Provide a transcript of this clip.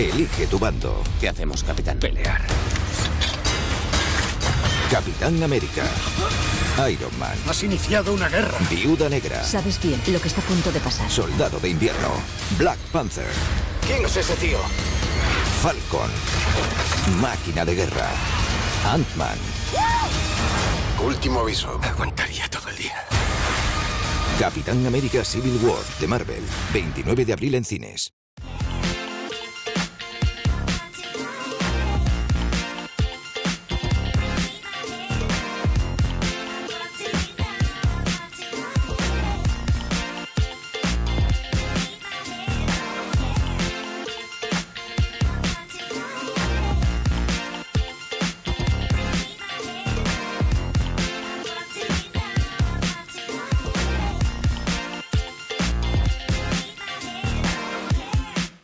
Elige tu bando. ¿Qué hacemos, capitán? Pelear. Capitán América. Iron Man. Has iniciado una guerra. Viuda Negra. Sabes bien lo que está a punto de pasar. Soldado de Invierno. Black Panther. ¿Quién es ese tío? Falcon. Máquina de Guerra. Ant-Man. Último aviso. Aguantaría todo el día. Capitán América: Civil War, de Marvel. 29 de abril en cines.